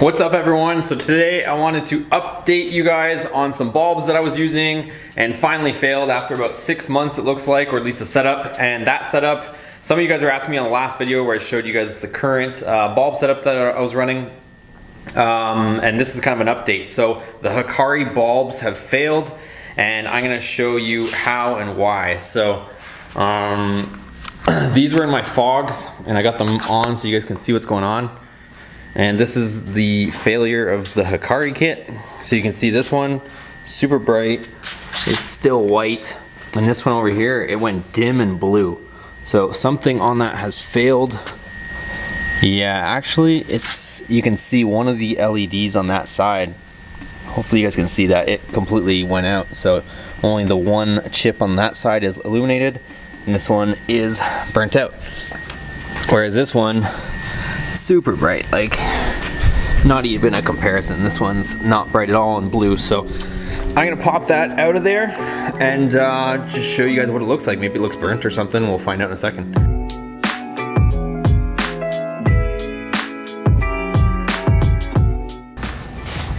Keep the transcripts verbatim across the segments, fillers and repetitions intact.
What's up everyone? So today I wanted to update you guys on some bulbs that I was using and finally failed after about six months it looks like, or at least a setup. And that setup, some of you guys were asking me on the last video where I showed you guys the current uh, bulb setup that I was running. Um, and this is kind of an update. So the Hikari bulbs have failed and I'm gonna show you how and why. So um, these were in my fogs and I got them on so you guys can see what's going on. And this is the failure of the Hikari kit. So you can see this one, super bright, it's still white. And this one over here, it went dim and blue. So something on that has failed. Yeah, actually it's, you can see one of the L E Ds on that side. Hopefully you guys can see that. It completely went out. So only the one chip on that side is illuminated and this one is burnt out. Whereas this one, super bright, like not even a comparison. This one's not bright at all in blue. So I'm gonna pop that out of there and uh, just show you guys what it looks like. Maybe it looks burnt or something. We'll find out in a second.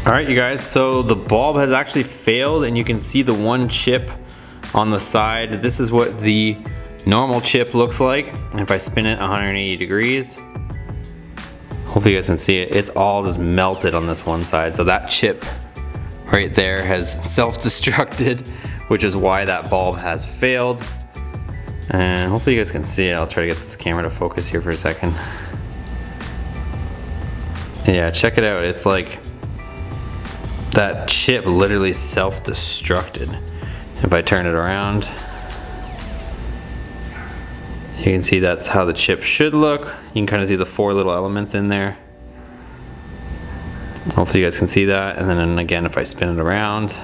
All right, you guys, so the bulb has actually failed and you can see the one chip on the side. This is what the normal chip looks like. And if I spin it one hundred eighty degrees, hopefully you guys can see it. It's all just melted on this one side. So that chip right there has self-destructed, which is why that bulb has failed. And hopefully you guys can see it. I'll try to get this camera to focus here for a second. Yeah, check it out. It's like that chip literally self-destructed. If I turn it around, you can see that's how the chip should look. You can kind of see the four little elements in there. Hopefully you guys can see that. And then again, if I spin it around,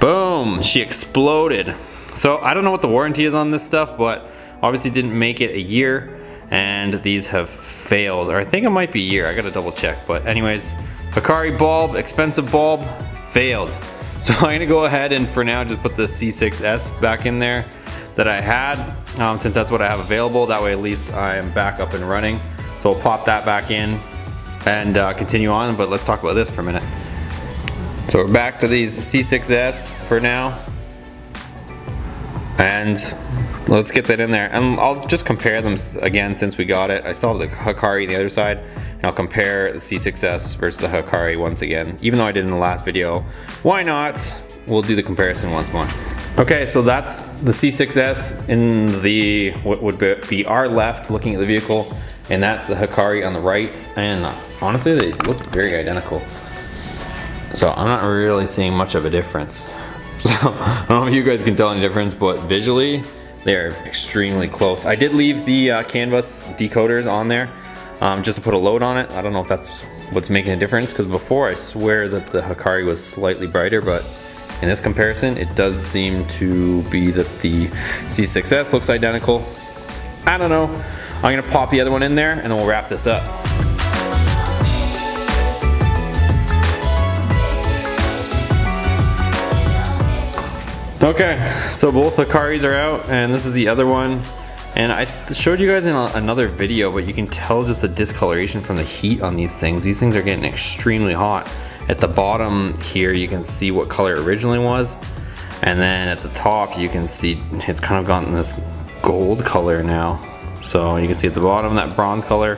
boom, she exploded. So I don't know what the warranty is on this stuff, but obviously didn't make it a year and these have failed. Or I think it might be a year, I gotta double check. But anyways, Hikari bulb, expensive bulb, failed. So I'm gonna go ahead and for now just put the C six S back in there that I had, um, since that's what I have available. That way at least I am back up and running. So we'll pop that back in and uh, continue on, but let's talk about this for a minute. So we're back to these C six S for now. And let's get that in there. And I'll just compare them again since we got it. I still have the Hikari on the other side, and I'll compare the C six S versus the Hikari once again. Even though I did in the last video, why not? We'll do the comparison once more. Okay, so that's the C six S in the, what would be our left, looking at the vehicle, and that's the Hikari on the right, and honestly, they look very identical. So I'm not really seeing much of a difference. So I don't know if you guys can tell any difference, but visually, they are extremely close. I did leave the uh, canvas decoders on there, um, just to put a load on it. I don't know if that's what's making a difference, because before I swear that the Hikari was slightly brighter, but in this comparison, it does seem to be that the C six S looks identical. I don't know. I'm gonna pop the other one in there and then we'll wrap this up. Okay, so both Hikaris are out and this is the other one. And I showed you guys in a, another video, but you can tell just the discoloration from the heat on these things. These things are getting extremely hot. At the bottom here, you can see what color it originally was. And then at the top, you can see it's kind of gotten this gold color now. So you can see at the bottom that bronze color.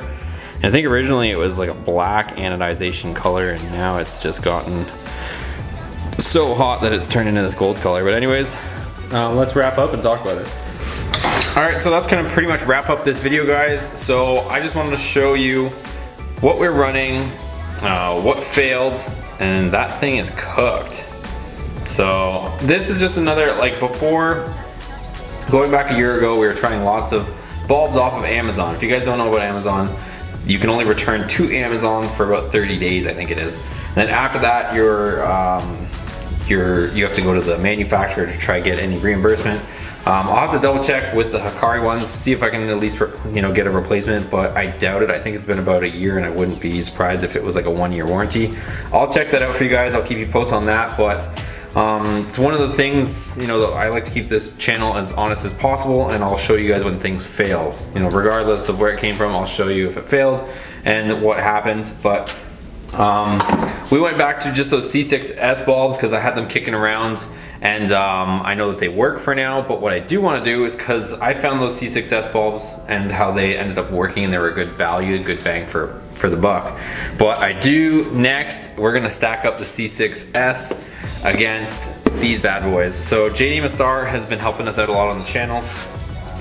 And I think originally it was like a black anodization color and now it's just gotten so hot that it's turned into this gold color. But anyways, uh, let's wrap up and talk about it. All right, so that's gonna pretty much wrap up this video, guys. So I just wanted to show you what we're running, Uh, what failed, and that thing is cooked. So this is just another, like before, going back a year ago, we were trying lots of bulbs off of Amazon. If you guys don't know about Amazon, you can only return to Amazon for about thirty days, I think it is. And then after that, you're, um, you're, you have to go to the manufacturer to try to get any reimbursement. Um, I'll have to double check with the Hikari ones, see if I can at least, you know, get a replacement, but I doubt it. I think it's been about a year and I wouldn't be surprised if it was like a one year warranty. I'll check that out for you guys. I'll keep you posted on that, but Um, it's one of the things, you know, I like to keep this channel as honest as possible, and I'll show you guys when things fail. You know, regardless of where it came from, I'll show you if it failed and what happened. But um, we went back to just those C six S bulbs because I had them kicking around, and um, I know that they work for now. But what I do want to do is, because I found those C six S bulbs and how they ended up working, and they were a good value, a good bang for for the buck. But I do next, we're gonna stack up the C six S against these bad boys. So J D M Star has been helping us out a lot on the channel.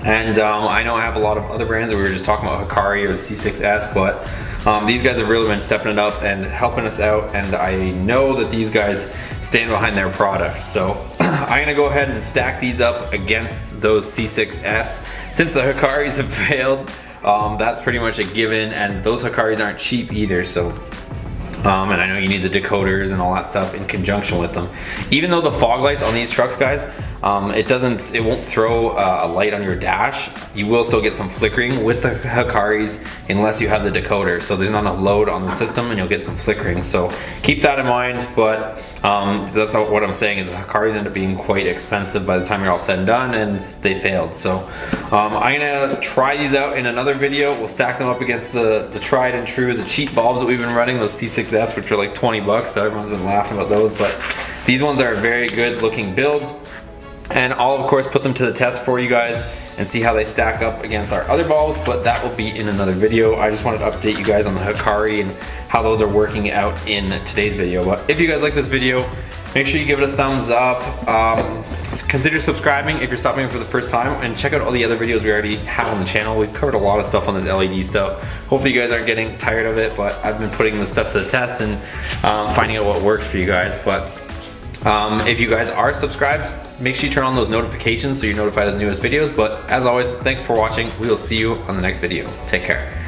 And um, I know I have a lot of other brands that we were just talking about, Hikari or the C six S, but um, these guys have really been stepping it up and helping us out. And I know that these guys stand behind their products. So I'm gonna go ahead and stack these up against those C six S. Since the Hikaris have failed, Um, that's pretty much a given, and those Hikaris aren't cheap either, so um, and I know you need the decoders and all that stuff in conjunction with them. Even though the fog lights on these trucks, guys, um, it doesn't, it won't throw uh, a light on your dash. You will still get some flickering with the Hikaris unless you have the decoder, so there's not enough load on the system and you'll get some flickering, so keep that in mind. But um, that's what I'm saying is the Hikaris end up being quite expensive by the time you're all said and done, and they failed. So um, I'm gonna try these out in another video. We'll stack them up against the, the tried and true, the cheap bulbs that we've been running, those C six S, which are like twenty bucks, so everyone's been laughing about those, but these ones are very good looking builds. And I'll of course put them to the test for you guys and see how they stack up against our other bulbs, but that will be in another video. I just wanted to update you guys on the Hikari and how those are working out in today's video. But if you guys like this video, make sure you give it a thumbs up. Um, consider subscribing if you're stopping for the first time, and check out all the other videos we already have on the channel. We've covered a lot of stuff on this L E D stuff. Hopefully you guys aren't getting tired of it, but I've been putting this stuff to the test and um, finding out what works for you guys. But um, if you guys are subscribed, make sure you turn on those notifications so you're notified of the newest videos. But as always, thanks for watching. We will see you on the next video. Take care.